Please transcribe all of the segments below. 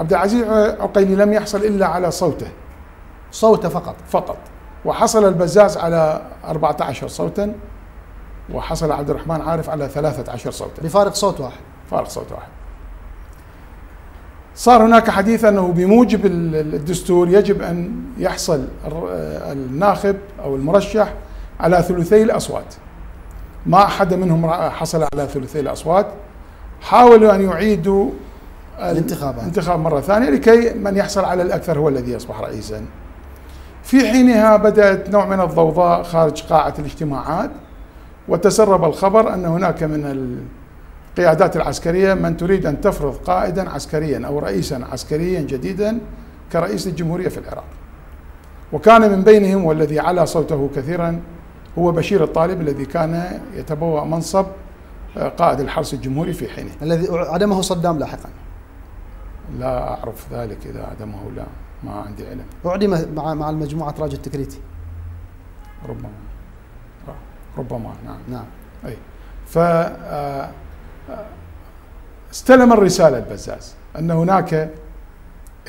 عبد العزيز العقيلي لم يحصل إلا على صوته فقط، وحصل البزاز على 14 صوتا، وحصل عبد الرحمن عارف على 13 صوتا بفارق صوت واحد. صار هناك حديث أنه بموجب الدستور يجب أن يحصل الناخب أو المرشح على ثلثي الأصوات، ما أحد منهم حصل على ثلثي الأصوات. حاولوا أن يعيدوا الانتخاب مرة ثانية لكي من يحصل على الأكثر هو الذي يصبح رئيسا. في حينها بدأت نوع من الضوضاء خارج قاعة الاجتماعات، وتسرب الخبر أن هناك من القيادات العسكرية من تريد أن تفرض قائدا عسكريا أو رئيسا عسكريا جديدا كرئيس الجمهورية في العراق، وكان من بينهم والذي على صوته كثيرا هو بشير الطالب الذي كان يتبوأ منصب قائد الحرس الجمهوري في حينه، الذي عدمه صدام لاحقا. لا أعرف ذلك إذا عدمه، لا ما عندي علم. أعدم مع المجموعة راجل التكريتي ربما. نعم. أي استلم الرسالة البزاز أن هناك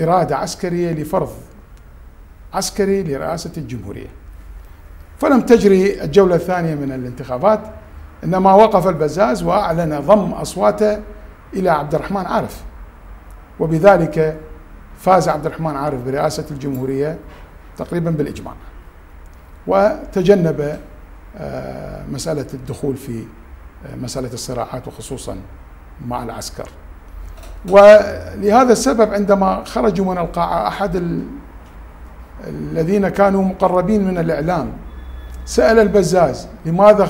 إرادة عسكرية لفرض عسكري لرئاسة الجمهورية، فلم تجري الجولة الثانية من الانتخابات، إنما وقف البزاز وأعلن ضم أصواته إلى عبد الرحمن عارف، وبذلك فاز عبد الرحمن عارف برئاسة الجمهورية تقريبا بالإجماع، وتجنب مسألة الدخول في مسألة الصراعات وخصوصا مع العسكر. ولهذا السبب عندما خرجوا من القاعة أحد الذين كانوا مقربين من الإعلام سأل البزاز: لماذا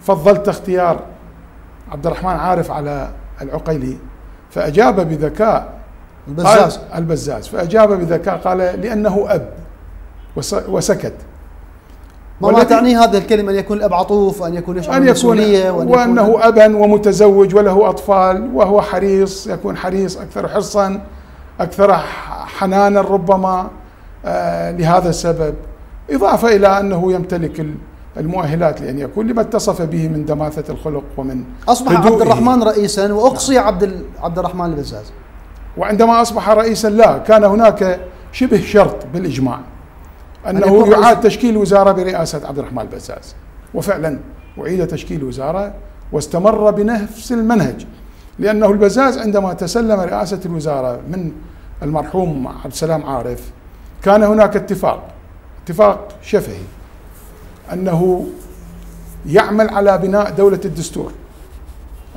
فضلت اختيار عبد الرحمن عارف على العقيلي؟ فأجاب بذكاء البزاز قال: لأنه أب. وسكت. ما تعني هذه الكلمة أن يكون الأب عطوف، أن يكون يشعر بالمسؤولية، وأنه أبا ومتزوج وله أطفال، وهو حريص، يكون حريص أكثر حرصا، أكثر حنانا ربما، لهذا السبب، إضافة إلى أنه يمتلك المؤهلات لأن يكون لما اتصف به من دماثة الخلق ومن أصبح هدوئه. عبد الرحمن رئيسا وأقصي عبد الرحمن البزاز. وعندما أصبح رئيسا لا، كان هناك شبه شرط بالإجماع أنه يعاد تشكيل وزارة برئاسة عبد الرحمن البزاز، وفعلا أعيد تشكيل وزارة واستمر بنفس المنهج، لأنه البزاز عندما تسلم رئاسة الوزارة من المرحوم عبد السلام عارف كان هناك اتفاق شفهي أنه يعمل على بناء دولة الدستور،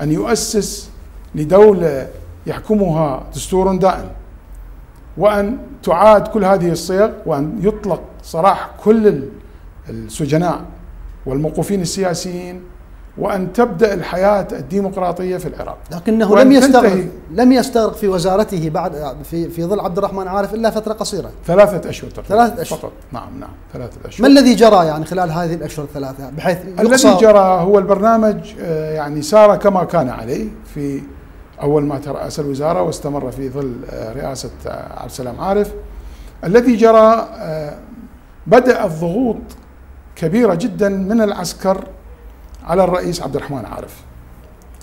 أن يؤسس لدولة يحكمها دستور دائم، وأن تعاد كل هذه الصيغ، وأن يطلق سراح كل السجناء والموقوفين السياسيين، وأن تبدأ الحياة الديمقراطية في العراق. لكنه لم يستغرق في وزارته بعد في ظل عبد الرحمن عارف إلا فترة قصيرة، 3 أشهر تقريبا. 3 أشهر فقط. نعم 3 أشهر. ما الذي جرى يعني خلال هذه الأشهر 3؟ بحيث الذي جرى هو البرنامج يعني سار كما كان عليه في أول ما ترأس الوزارة، واستمر في ظل رئاسة عبد السلام عارف. الذي جرى بدأ الضغوط كبيرة جدا من العسكر على الرئيس عبد الرحمن عارف،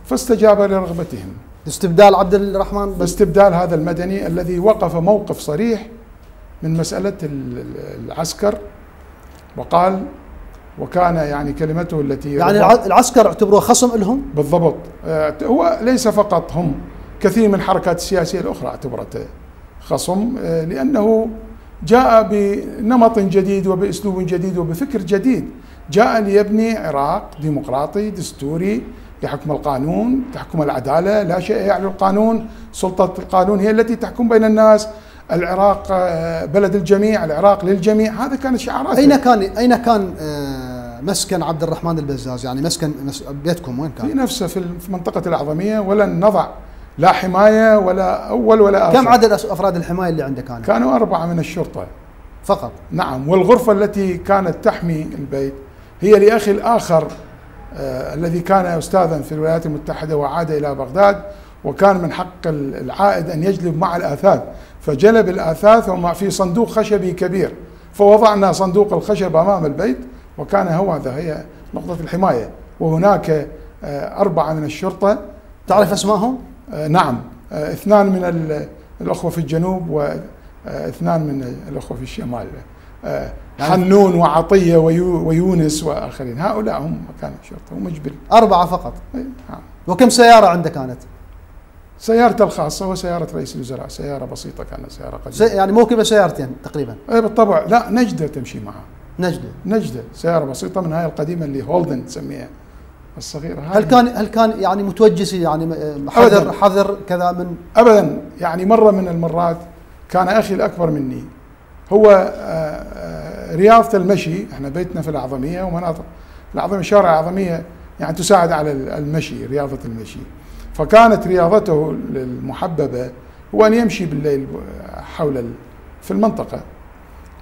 فاستجاب لرغبتهم باستبدال عبد الرحمن، باستبدال هذا المدني الذي وقف موقف صريح من مسألة العسكر، وقال، وكان يعني كلمته التي يعني العسكر اعتبروه خصم لهم بالضبط. هو ليس فقط هم، كثير من الحركات السياسية الأخرى اعتبرته خصم، لأنه جاء بنمط جديد وبأسلوب جديد وبفكر جديد، جاء ليبني عراق ديمقراطي دستوري يحكم القانون، تحكم العدالة، لا شيء يعلو القانون، سلطة القانون هي التي تحكم بين الناس، العراق بلد الجميع، العراق للجميع. هذا كان الشعارات. أين كان مسكن عبد الرحمن البزاز؟ يعني مسكن بيتكم وين كان؟ في نفسه، في منطقة الأعظمية، ولن نضع لا حماية ولا أول ولا آخر. كم عدد أفراد الحماية اللي عندك؟ كانوا 4 من الشرطة فقط. نعم، والغرفة التي كانت تحمي البيت هي لأخي الآخر الذي كان أستاذا في الولايات المتحدة وعاد إلى بغداد، وكان من حق العائد أن يجلب مع الأثاث، فجلب الأثاث وما في صندوق خشبي كبير، فوضعنا صندوق الخشب أمام البيت، وكان هو هذا هي نقطة الحماية. وهناك 4 من الشرطة. تعرف أسمائهم؟ نعم، 2 من الأخوة في الجنوب واثنان من الأخوة في الشمال، حنون وعطية ويونس وآخرين، هؤلاء هم كانوا شرطة ومجبل. 4 فقط. وكم سيارة عندك كانت؟ سيارته الخاصة وسيارة رئيس الوزراء، سيارة بسيطة كانت، سيارة قديمة. يعني موكبة سيارتين تقريبا. بالطبع، لا نجدة تمشي معها. نجدة سيارة بسيطة من هاي القديمة اللي هولدن تسميها الصغيرة. هل كان يعني متوجس، يعني حذر كذا من؟ أبدا، يعني مرة من المرات كان أخي الأكبر مني هو رياضة المشي، احنا بيتنا في الأعظمية ومناطق الأعظمية، شارع الأعظمية يعني تساعد على المشي، رياضة المشي، فكانت رياضته المحببة هو أن يمشي بالليل حول في المنطقة،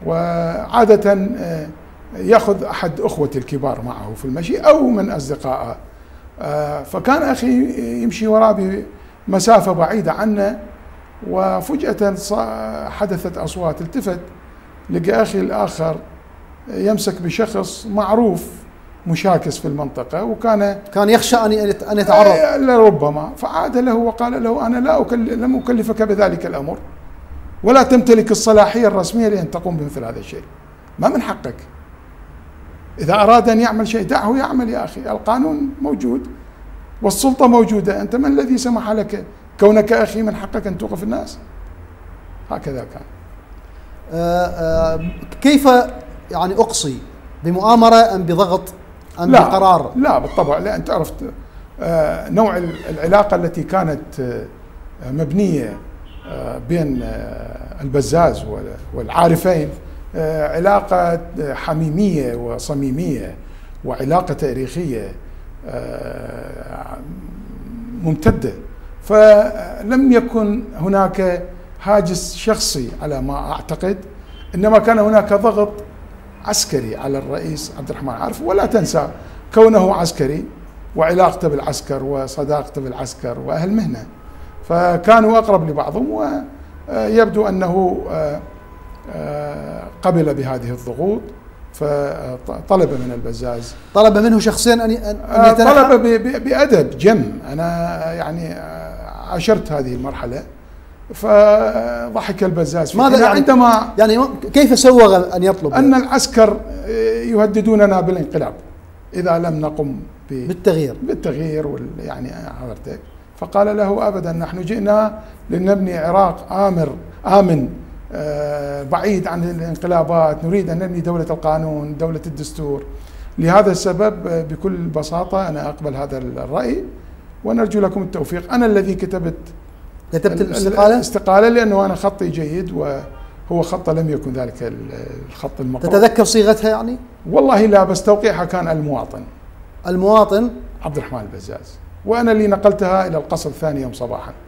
وعادة يأخذ أحد أخوتي الكبار معه في المشي أو من أصدقائه، فكان أخي يمشي وراء بمسافة بعيدة عنا، وفجأة حدثت أصوات، التفت لقى أخي الآخر يمسك بشخص معروف مشاكس في المنطقة، وكان يخشى أن يتعرض لربما، فعاد له وقال له: أنا لم أكلفك بذلك الأمر، ولا تمتلك الصلاحية الرسمية لأن تقوم بمثل هذا الشيء، ما من حقك، إذا أراد أن يعمل شيء دعه يعمل يا أخي، القانون موجود والسلطة موجودة، أنت من الذي سمح لك كونك أخي من حقك أن توقف الناس؟ هكذا كان. كيف يعني أقصي، بمؤامرة أم بضغط أم بقرار؟ لا بالطبع، لا أنت عرفت نوع العلاقة التي كانت مبنية بين البزاز والعارفين، علاقة حميمية وصميمية وعلاقة تاريخية ممتدة، فلم يكن هناك هاجس شخصي على ما أعتقد، إنما كان هناك ضغط عسكري على الرئيس عبد الرحمن عارف، ولا تنسى كونه عسكري وعلاقته بالعسكر وصداقته بالعسكر وأهل مهنة، فكانوا أقرب لبعضهم، ويبدو أنه قبل بهذه الضغوط، فطلب من البزاز، طلب منه شخصيا أن يتنحى، طلب بأدب جم، أنا يعني عاشرت هذه المرحلة، فضحك البزاز. ماذا يعني؟ عندما يعني كيف سوغ أن يطلب أن العسكر يهددوننا بالانقلاب إذا لم نقم بالتغيير يعني حضرتك، فقال له: أبدا، نحن جئنا لنبني عراق آمن بعيد عن الانقلابات، نريد أن نبني دولة القانون، دولة الدستور، لهذا السبب بكل بساطة أنا أقبل هذا الرأي، ونرجو لكم التوفيق. أنا الذي كتبت الاستقالة لأنه أنا خطي جيد، وهو خطه لم يكن ذلك الخط المقرر. تتذكر صيغتها يعني؟ والله لا، بس توقيعها كان المواطن. المواطن عبد الرحمن البزاز، وأنا اللي نقلتها إلى القصر 2 يوم صباحا.